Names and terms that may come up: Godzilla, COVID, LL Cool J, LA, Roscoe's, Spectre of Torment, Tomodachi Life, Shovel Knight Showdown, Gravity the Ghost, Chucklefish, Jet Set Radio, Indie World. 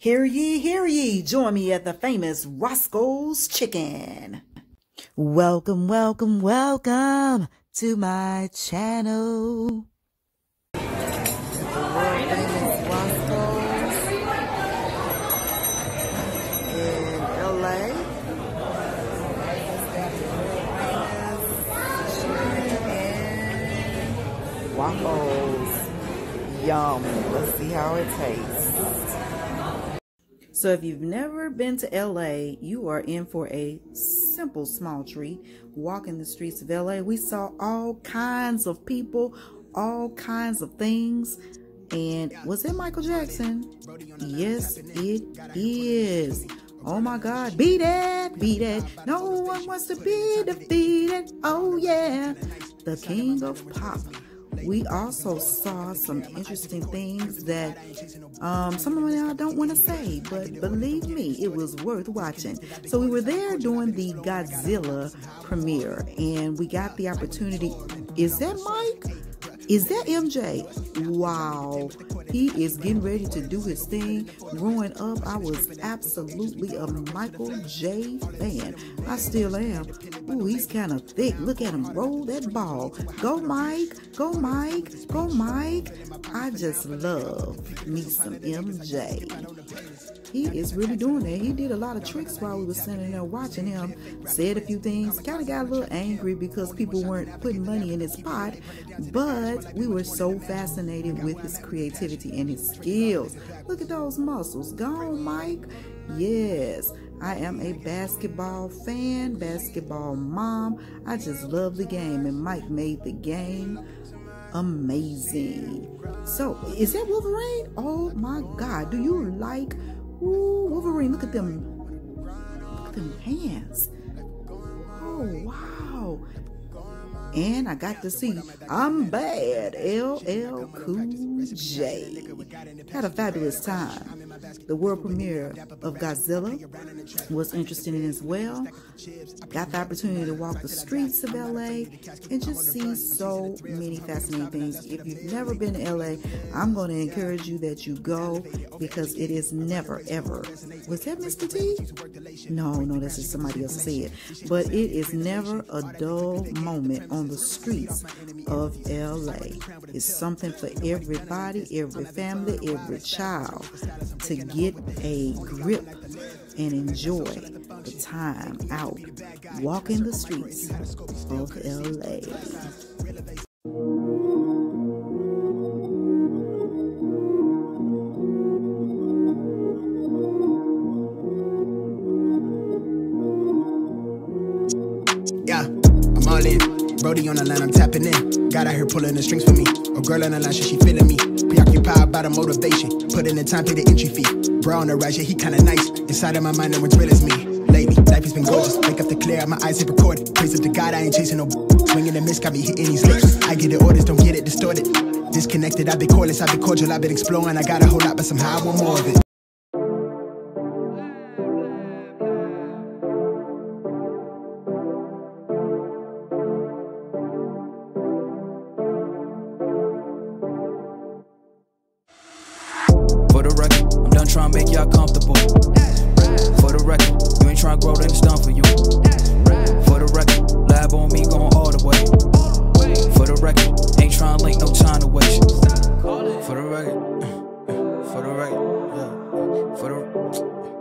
Hear ye, hear ye. Join me at the famous Roscoe's Chicken. Welcome, welcome, welcome to my channel. The world famous Roscoe's in LA. Chicken waffles. Yum. Let's see how it tastes. So if you've never been to LA, you are in for a simple small treat. Walking the streets of LA, we saw all kinds of people, all kinds of things. And was it Michael Jackson? Yes, it is. Oh my God, beat it, beat it. No one wants to be defeated. Oh yeah, the king of pop. We also saw some interesting things that some of y'all don't want to say, but believe me, it was worth watching. So we were there during the Godzilla premiere, and we got the opportunity. Is that Mike? Is that MJ? Wow. He is getting ready to do his thing. Growing up, I was absolutely a Michael J fan. I still am. Ooh, he's kind of thick. Look at him roll that ball. Go, Mike. Go, Mike. Go, Mike. I just love me some MJ. He is really doing that. He did a lot of tricks while we were sitting there watching him. Said a few things. Kind of got a little angry because people weren't putting money in his pot. But we were so fascinated with his creativity and his skills. Look at those muscles. Gone, Mike. Yes, I am a basketball fan, basketball mom. I just love the game, and Mike made the game amazing. So, is that Wolverine? Oh my God, do you like Wolverine? Look at them. Look at them hands. Oh wow. And I got to see I'm Bad, LL Cool J. Had a fabulous time. The world premiere of Godzilla was interesting as well. Got the opportunity to walk the streets of LA and just see so many fascinating things. If you've never been to LA, I'm going to encourage you that you go, because it is never, ever. Was that Mr. T? No, that's just somebody else said. But it is never a dull moment on the streets of LA. It's something for everybody, every family, every child to get a grip and enjoy the time out walking the streets of LA. Brody on the line, I'm tapping in. God out here pulling the strings for me. A girl on the line, she feeling me. Preoccupied by the motivation. Put in the time, pay the entry fee. Bro on the right, yeah, he kinda nice. Inside of my mind, no one's real as me. Lately, life has been gorgeous. Wake up to clear out, my eyes hit recorded. Praise up to God, I ain't chasing no swinging and miss, got me hitting these licks. I get the orders, don't get it distorted. Disconnected, I've been cordless, I've been cordial, I've been exploring. I got a whole lot, but somehow I want more of it. For the record, I'm done trying to make y'all comfortable. For the record, you ain't trying to grow, then it's done for you. For the record, lab on me going all the way. For the record, ain't trying to link, no time to waste. For the record, yeah. For the